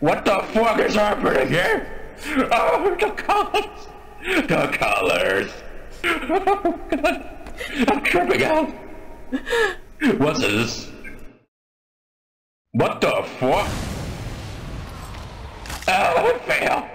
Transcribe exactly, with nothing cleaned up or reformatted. What the fuck is happening here? Oh, the colors! The colors! Oh god! I'm tripping out! What's this? What the fuck? Oh, I failed!